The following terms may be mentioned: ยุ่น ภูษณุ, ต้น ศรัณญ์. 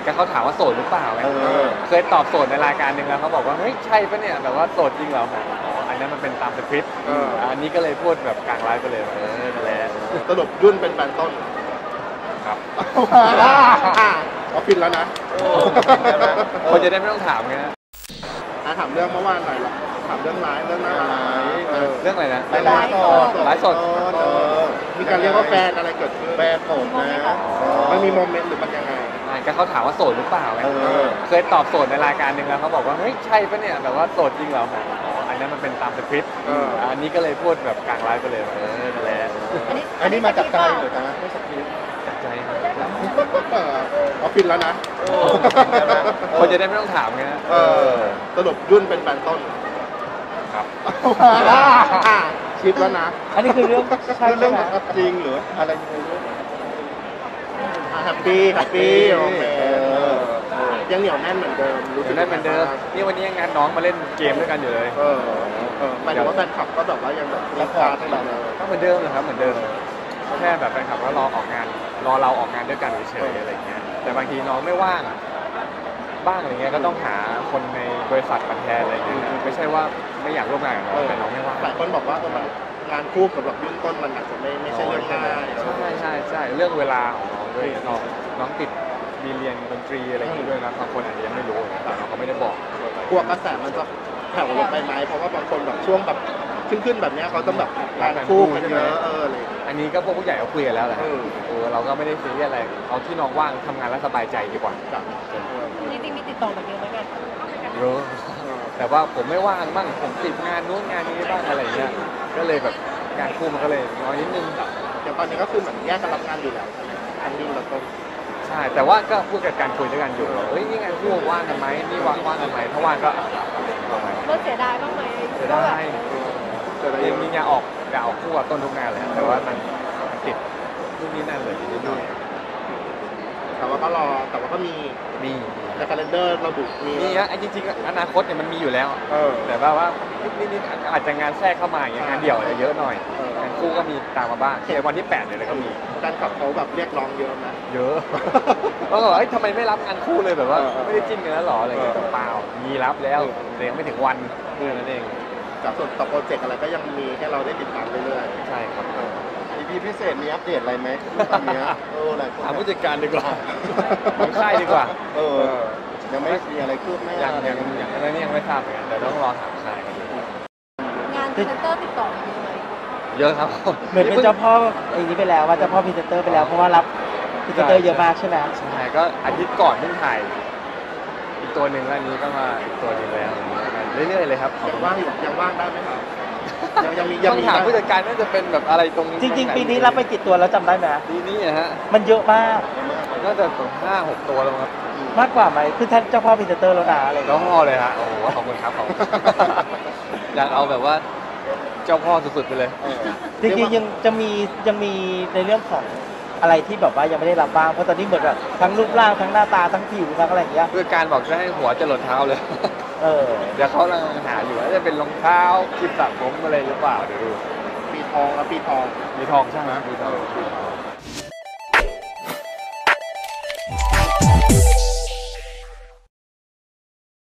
อนกันเขาถามว่าโสดหรือเปล่าเคยตอบโสดในรายการหนึ่งแล้วเขาบอกว่าเฮ้ยใช่ปะเนี่ยแบบว่าโสดจริงเหรออันนั้นมันเป็นตามสคริปต์อันนี้ก็เลยพูดแบบกลางไลฟ์ไปเลยแล้วสรุปยุ่นเป็นแฟนต้นครับเอาปิดแล้วนะคนจะได้ไม่ต้องถามไงนะถามเรื่องเมื่อวานหน่อยถามเรื่องไลฟ์เรื่องอะไรเรื่องอะไรนะไลฟ์สดไลฟ์สดมีการเรียกว่าแฟนอะไรเกิดขึ้นแฟนผมนะมันมีโมเมนต์หรือมันยังไงก็เขาถามว่าโสดหรือเปล่าเคยตอบโสดในรายการหนึ่งแล้วเขาบอกว่าเฮ้ยใช่ปะเนี่ยแบบว่าโสดจริงเหรออันนั้นมันเป็นตามสคริปต์อันนี้ก็เลยพูดแบบกลางไลฟ์ไปเลยแล้วอันนี้มาจากใจหรือจากไม่สคริปต์จากใจเอาปิดแล้วนะคนจะได้ไม่ต้องถามไงนะสรุปยุ่นเป็นแฟนต้นครับคิดแล้วนะอันนี้คือเรื่องใช่เรื่องจริงหรืออะไรแฮปปี้แฮปปี้ยังเหนียวแน่นเหมือนเดิมรู้สึกแน่นเหมือนเดิมนี่วันนี้ยังงานน้องมาเล่นเกมด้วยกันอยู่เลยหมายถึงว่าแฟนคลับก็แบบว่ายังแบบรักกันเหมือนเดิมก็เหมือนเดิมนะครับเหมือนเดิมแค่แบบแฟนคลับก็รอออกงานรอเราออกงานด้วยกันเฉยๆอะไรเงี้ยแต่บางทีน้องไม่ว่างบ้างอะไรเงี้ยก็ต้องหาคนในบริษัทมาแทนอะไรอย่างเงี้ยไม่ใช่ว่าไม่อยากร่วมงานกับน้องแต่น้องไม่ว่างหลายคนบอกว่าประมาณงานคู่กับยุ่นต้นมันอาจจะไม่ใช่เรื่องง่ายใช่เรื่องเวลาของน้องด้วยน้องติดมีเรียนดนตรีอะไรอย่างนี้ด้วยนะบางคนอาจจะยังไม่รู้แต่น้องเขาไม่ได้บอกกลัวกระแสมันจะแผ่วลงไปไหมเพราะว่าบางคนแบบช่วงแบบขึ้นแบบนี้เขาต้องแบบงานคู่กันเยอะอันนี้ก็พวกผู้ใหญ่เขาคุยกันแล้วแหละเราก็ไม่ได้ซีเรียสอะไรเอาที่น้องว่างทำงานแล้วสบายใจดีกว่าจริงๆมีติดต่อแบบเยอะไหมกันเยอะแต่ว่าผมไม่ว่างบ้างผมติดงานนู้นงานนี้บ้างอะไรอย่างเงี้ยก็เลยแบบงานคู่มันก็เลยน้อยนิดนึงแต่ตอนนี้ก็คือเหมือนแยกกันรับงานอยู่แล้วอันนี้เราก็ใช่แต่ว่าก็พูดกับการคุยด้วยกันอยู่เฮ้ยนี่งานคู่ว่างกันไหมนี่ว่างกันไหมถ้าว่างก็เสียดายบ้างไหมเสียดายยังมีงานออกคู่กับต้นทุกงานเลยแต่ว่ามันติดนู่นนี่นั่นเลยนิดหน่อยแต่ว่าก็รอแต่ว่าก็มีแต่คาเลนเดอร์เราบุกมีนี่ฮะไอ้จริงๆอนาคตเนี่ยมันมีอยู่แล้วแต่ว่านิดอาจจะงานแทรกเข้ามาอย่างงานเดี่ยวอาจจะเยอะหน่อยงานคู่ก็มีตามมาบ้างในวันที่8เลยก็มีการขับเขาแบบเรียกร้องเยอะนะเยอะก็แบบทำไมไม่รับงานคู่เลยแบบว่าไม่ได้จิ้มกันแล้วหรออะไรเงี้ยเปล่ามีรับแล้วแต่ยังไม่ถึงวันนั่นเองจากส่วนต่อโปรเจกต์อะไรก็ยังมีให้เราได้ติดตามเรื่อยๆใช่ครับพิเศษมีอัปเดตอะไรไหมตอนนี้ถามผู้จัดการดีกว่าทางค่ายดีกว่ายังไม่มีอะไรคืบหน้ายังอะไรนี่ยังไม่ทราบเหมือนกันแต่ต้องรอถามค่ายกันดีกว่างานพรีเซนเตอร์ติดต่อมาเยอะไหมเยอะครับเหมือนเป็นเจ้าพ่ออย่างนี้ไปแล้วว่าเจ้าพ่อพรีเซนเตอร์ไปแล้วเพราะว่ารับพรีเซนเตอร์เยอะมากใช่ไหมใช่ก็อาทิตย์ก่อนเพิ่งถ่ายอีกตัวหนึ่งแล้วนี้ก็มาอีกตัวหนึ่งแล้วเรื่อยๆเลยครับยังว่างได้ไหมครับต้องถามผู้จัดการน่าจะเป็นแบบอะไรตรงนี้จริงๆปีนี้รับไปกี่ตัวแล้วจำได้ไหมปีนี้ฮะมันเยอะมากน่าจะถึง 5-6 ตัวแล้วครับมากกว่าไหมคือท่านเจ้าพ่อพรีเซนเตอร์แล้วนะอะไรน้องพ่อเลยฮะโอ้โหขอบคุณครับอยากเอาแบบว่าเจ้าพ่อสุดๆไปเลยจริงๆยังมีในเรื่องของอะไรที่แบบว่ายังไม่ได้รับบ้างเพราะตอนนี้เหมือนแบบทั้งรูปร่างทั้งหน้าตาทั้งผิวทั้งอะไรอย่างเงี้ยผู้จัดการบอกจะให้หัวจะหลดเท้าเลยเดี๋ยวเขากำลังหาอยู่ว่าจะเป็นรองเท้าคลิปสระผมอะไรหรือเปล่าเดี๋ยวดูปีทองใช่ไหมปีทอง